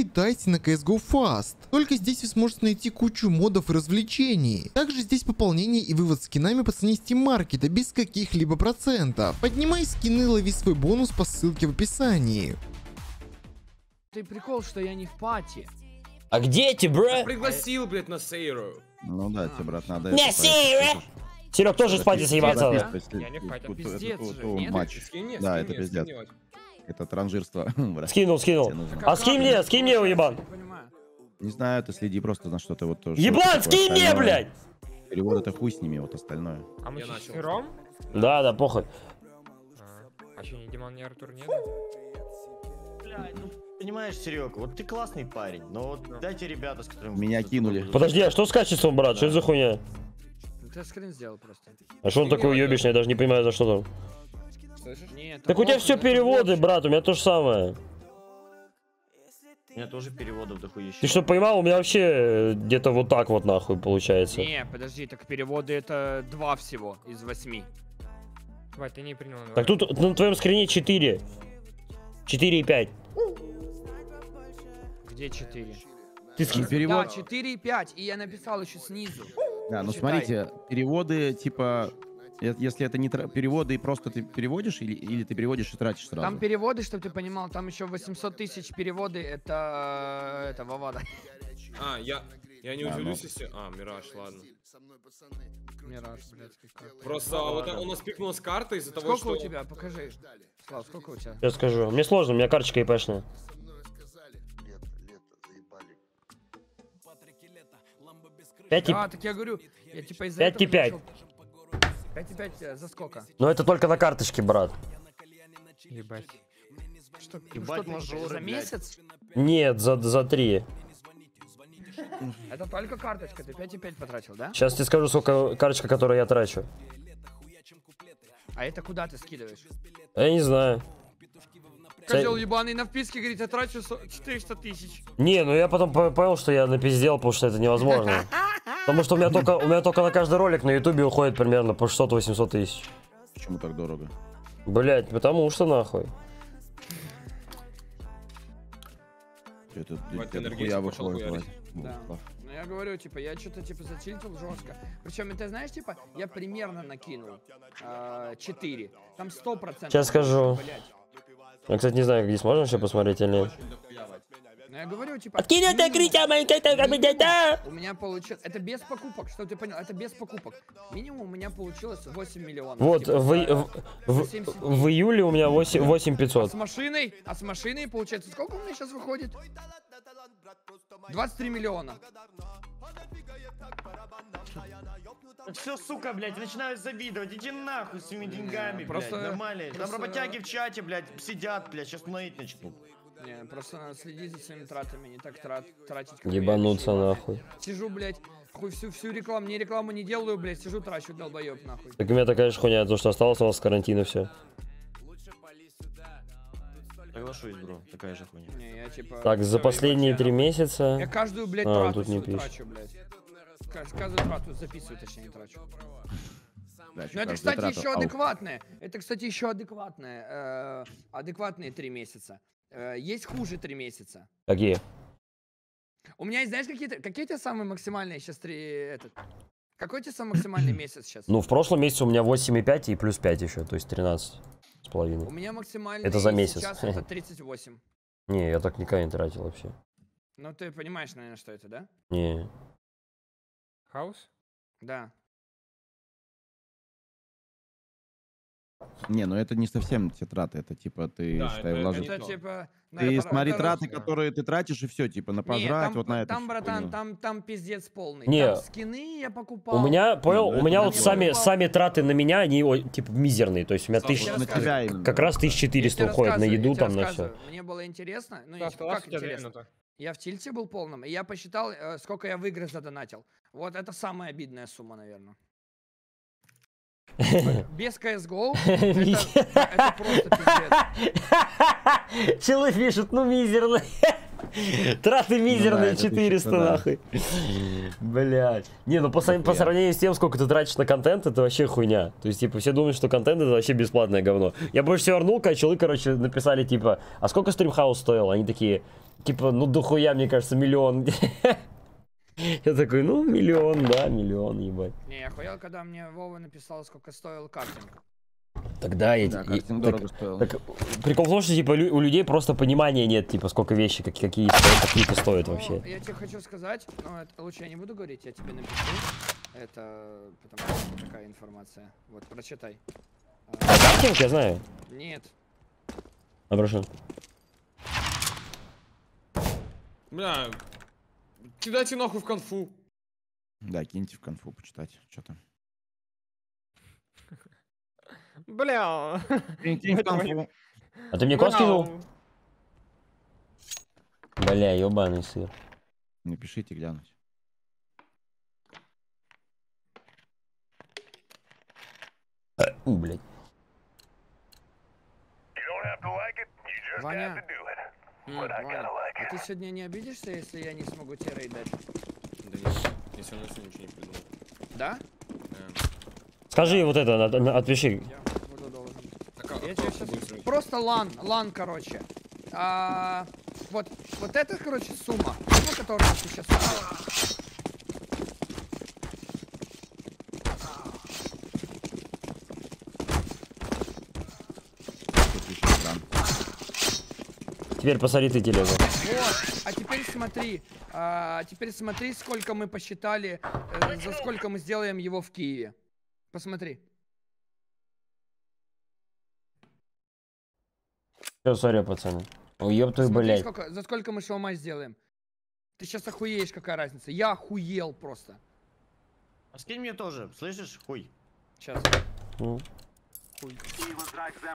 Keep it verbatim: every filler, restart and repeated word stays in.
залетайте на си эс го фаст. Только здесь вы сможете найти кучу модов и развлечений. Также здесь пополнение и вывод скинами по цене стим маркета без каких-либо процентов. Поднимай скины и лови свой бонус по ссылке в описании. Ты прикол, что я не в пати. А где эти, бро? Я пригласил, блядь, на сейру. Ну да, тебе, брат, надо... На сейру! Серег тоже с пати съебаться. Я не в пати, пиздец же. Да, это пиздец. Это транжирство. Скинул, скинул. А скинь мне, скинь мне его, ебан. Не знаю, ты следи просто на что-то вот тоже. Ебан, скинь мне, блядь! Перевод это хуй с ними, вот остальное. А мы с Хером? Да, да, похуй. А что, ни Диман, ни Артур нет? Блядь, ну... Понимаешь, Серег, вот ты классный парень, но вот дайте ребята, с которыми... Меня кинули. Подожди, а что с качеством, брат? Что это за хуйня? Ты скрин сделал просто. А что он такой уебищный? Я даже не понимаю, за что там. Нет, так у тебя все переводы, брат, у меня то же самое. У меня тоже переводов дохуя. Ты что, понимал, у меня вообще где-то вот так вот нахуй получается. Не, подожди, так переводы это два всего из восьми. Давай, ты не принял. Так тут на твоем скрине четыре. четыре и пять. Где четыре? Ты скинь перевод. Да, четыре и пять, и я написал еще снизу. Да, ну смотрите, переводы типа... Если это не переводы, и просто ты переводишь, или, или ты переводишь и тратишь сразу? Там переводы, чтобы ты понимал, там еще восемьсот тысяч переводы, это... это Вавада. А, я... Я не а, удивлюсь, ну. если... А, Мираж, ладно. Мираж, блядь, как... Просто а, вот да. он нас пикнул с карты из-за того, что... Сколько у тебя? Покажи. Слав, сколько у тебя? Я скажу. Мне сложно, у меня карточка и пэ-шная. пять и пять. Так я говорю, я типа из-за этого... пять и пять. пять и пять за сколько? Ну это только на карточке, брат. Ебать. Что, Ебать что, мажоры, за месяц? Нет, за, за три. Это только карточка, ты пять и пять потратил, да? Сейчас тебе скажу, сколько карточка, которую я трачу. А это куда ты скидываешь? Я не знаю. Козел ебаный на вписке, говорит, я трачу четыреста тысяч. Не, ну я потом понял, что я напиздел, потому что это невозможно. Потому что у меня только у меня только на каждый ролик на ютубе уходит примерно по шестьсот-восемьсот тысяч. Почему так дорого? Блять, потому что нахуй. Это, это хуя выходит. Да. Ну я говорю, типа, я что-то типа зачистил жестко. Причем, это знаешь, типа, я примерно накинул э, четыре. Там сто процентов. Сейчас скажу. Я, кстати, не знаю, здесь можно еще посмотреть или нет. Но я говорю, типа... У меня получилось... Это без покупок, что ты понял? Это без покупок. Минимум у меня получилось восемь миллионов. Вот, типа, в, да, в, в июле у меня восемь пятьсот. А с машиной? А с машиной, получается, сколько у меня сейчас выходит? двадцать три миллиона. Все, сука, блядь, начинаю завидовать. Иди нахуй с этими деньгами, просто, блядь, нормально. Просто... Там работяги в чате, блядь, сидят, блядь, сейчас наить начнут. Не, просто надо следить за своими тратами, не так трат, тратить. Ебануться нахуй. Сижу, блядь, хуй всю, всю рекламу, не рекламу не делаю, блядь, сижу, трачу, долбоёб, нахуй. Так у меня такая же хуйня, то что осталось у вас с карантина все. Соглашусь, бро, такая же хуйня. Не, я, типа, так, за последние три месяца... Я каждую, блядь, а, трату тут не трачу, блядь. Каждую трату записываю, точнее, не трачу. Да, но это, кстати, еще ау. адекватное. Это, кстати, еще адекватное. Э, адекватные три месяца. Э, есть хуже три месяца. Какие? У меня есть, знаешь, какие-то... Какие у тебя самые максимальные сейчас три... Этот... Какой у тебя самый максимальный месяц сейчас? Ну, в прошлом месяце у меня восемь и пять и плюс пять еще, то есть тринадцать с половиной. У меня максимальный... Это за месяц. Сейчас это тридцать восемь. Не, я так никогда не тратил вообще. Ну, ты понимаешь, наверное, что это, да? Не. Хаус? Да. Не, ну это не совсем те траты, это типа ты, да, считай, вложишь. Это, типа, ты да, смотри траты, да. которые ты тратишь, и все, типа, на пожрать, там, вот на это. Там, братан, там, там пиздец полный. Не. Там скины я покупал. У меня, понял, ну, у меня вот сами, сами траты на меня, они, типа, мизерные. То есть у меня тысяча, на тебя как, как раз тысяча четыреста уходит на еду, там, на все. Мне было интересно. Ну, да, как интересно? Я в тильте был полным, и я посчитал, сколько я в игры задонатил. Вот это самая обидная сумма, наверное. Без си эс го это просто пиздец. Челы пишут, ну мизерные. Траты мизерные, четыреста нахуй. Блять. Не, ну по сравнению с тем, сколько ты тратишь на контент, это вообще хуйня. То есть, типа, все думают, что контент это вообще бесплатное говно. Я больше всего орнул, когда челы, короче, написали, типа, а сколько стримхаус стоил? Они такие, Типа, ну дохуя, мне кажется, миллион. Я такой, ну миллион, да, миллион, ебать. Не, я хуял, когда мне Вова написал, сколько стоил картинг. Тогда я... Да, я так, так, прикол в том, что типа, лю у людей просто понимания нет, типа, сколько вещи, как, какие стоят, какие-то стоят, ну, вообще. Я тебе хочу сказать, но это, лучше я не буду говорить, я тебе напишу. Это потому что такая информация. Вот, прочитай. А, а картинг я знаю? Нет. А прошу. Бля, кидайте нахуй в конфу. Да, киньте в конфу почитать, что там. Бля. А ты мне код скинул? Бля, ебаный сыр. Напишите глянуть. У, блядь. Ваня, а ты сегодня не обидишься, если я не смогу тебе рейд дать? Да нет, я все равно ничего не придумал. Да? Скажи вот это, отпиши. Просто лан, лан, короче. А, вот, вот это, короче, сумма, ну, которую ты сейчас. Теперь посмотри ты телегу. Вот, а теперь смотри, а, теперь смотри, сколько мы посчитали, э, за сколько мы сделаем его в Киеве. Посмотри. Все, сори, пацаны. Уеб твою, блядь. Сколько, за сколько мы шоу-май сделаем? Ты сейчас охуеешь, какая разница. Я охуел просто. А скинь мне тоже, слышишь? Хуй. Сейчас. Mm. Хуй.